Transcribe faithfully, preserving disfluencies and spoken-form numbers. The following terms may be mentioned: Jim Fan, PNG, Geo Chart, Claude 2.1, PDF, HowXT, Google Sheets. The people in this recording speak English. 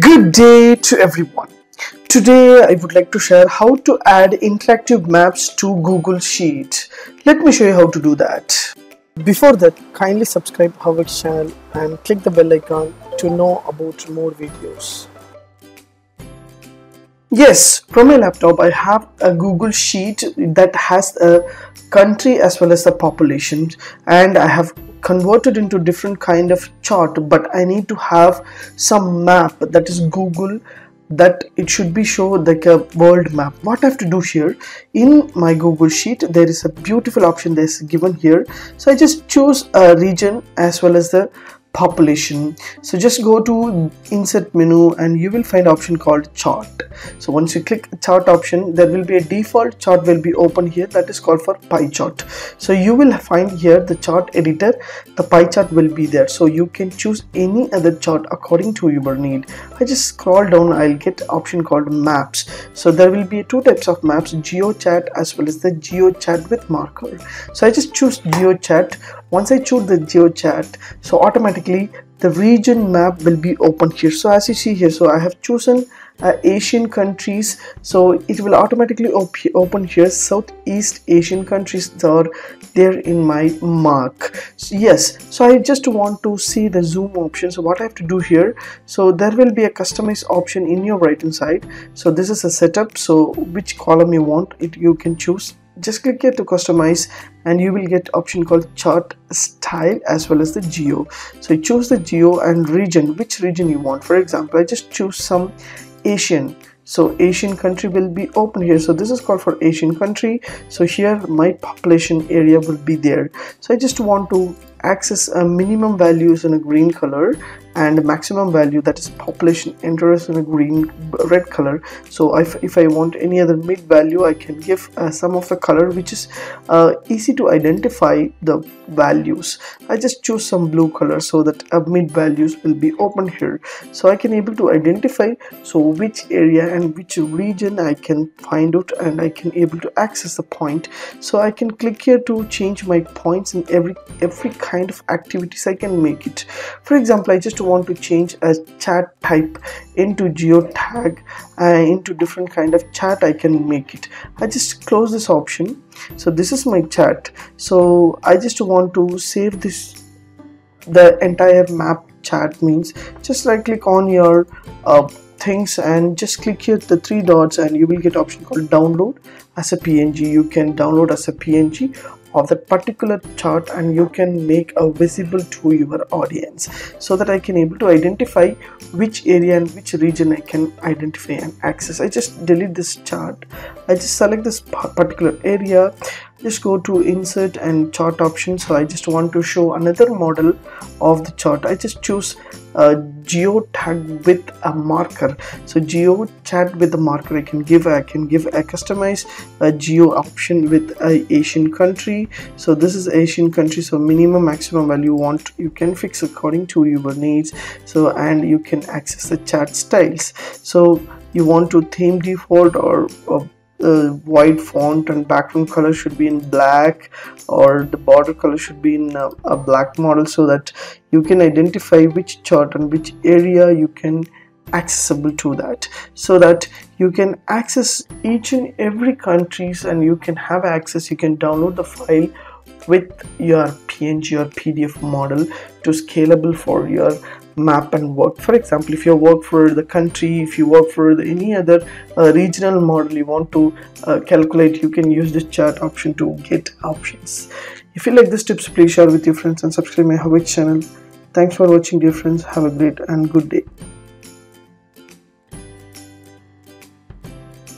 Good day to everyone. Today I would like to share how to add interactive maps to Google Sheets. Let me show you how to do that. Before that, kindly subscribe HowXT channel and click the bell icon to know about more videos. Yes, from my laptop I have a Google Sheet that has a country as well as the population, and I have converted into different kind of chart, but I need to have some map that is Google, that it should be show like a world map. What I have to do here, in my Google Sheet there is a beautiful option that is given here, so I just choose a region as well as the population. So just go to insert menu and you will find option called chart. So once you click chart option, there will be a default chart will be open here, that is called for pie chart. So you will find here the chart editor, the pie chart will be there, so you can choose any other chart according to your need. I just scroll down, I'll get option called maps. So there will be two types of maps, Geo Chart as well as the Geo Chart with marker. So I just choose Geo Chart. Once I choose the Geo Chart, so automatically the region map will be open here. So as you see here, so I have chosen uh, Asian countries, so it will automatically op open here. Southeast Asian countries are there in my mark. So yes, so I just want to see the zoom option. So what I have to do here, so there will be a customize option in your right hand side. So this is a setup, so which column you want it, you can choose. Just click here to customize and you will get option called chart style as well as the geo. So you choose the geo and region, which region you want. For example, I just choose some Asian, so Asian country will be open here. So this is called for Asian country. So here my population area will be there. So I just want to access a minimum values in a green color and a maximum value, that is population, enters in a green red color. So if, if I want any other mid value, I can give uh, some of the color which is uh, easy to identify the values. I just choose some blue color so that uh, mid values will be open here. So I can able to identify so which area and which region I can find out, and I can able to access the point. So I can click here to change my points in every every kind of activities I can make it. For example, I just want to change a chat type into geotag, uh, into different kind of chat I can make it. I just close this option. So this is my chat. So I just want to save this, the entire map chat means just right click on your uh, things and just click here the three dots and you will get option called download as a P N G. You can download as a P N G of that particular chart and you can make a visible to your audience, so that I can able to identify which area and which region I can identify and access. I just delete this chart, I just select this particular area, just go to insert and chart option. So I just want to show another model of the chart. I just choose a geo tag with a marker. So geo chat with the marker I can give, I can give a customize a geo option with a Asian country. So this is Asian country, so minimum maximum value you want, you can fix according to your needs. So and you can access the chat styles. So you want to theme default or, or Uh, white font, and background color should be in black, or the border color should be in a, a black model, so that you can identify which chart and which area you can accessible to that, so that you can access each and every countries and you can have access. You can download the file with your P N G or P D F model to scalable for your map and work. For example, if you work for the country, if you work for the, any other uh, regional model you want to uh, calculate, you can use this chart option to get options. If you like this tips, please share with your friends and subscribe my HowXT channel. Thanks for watching, dear friends. Have a great and good day.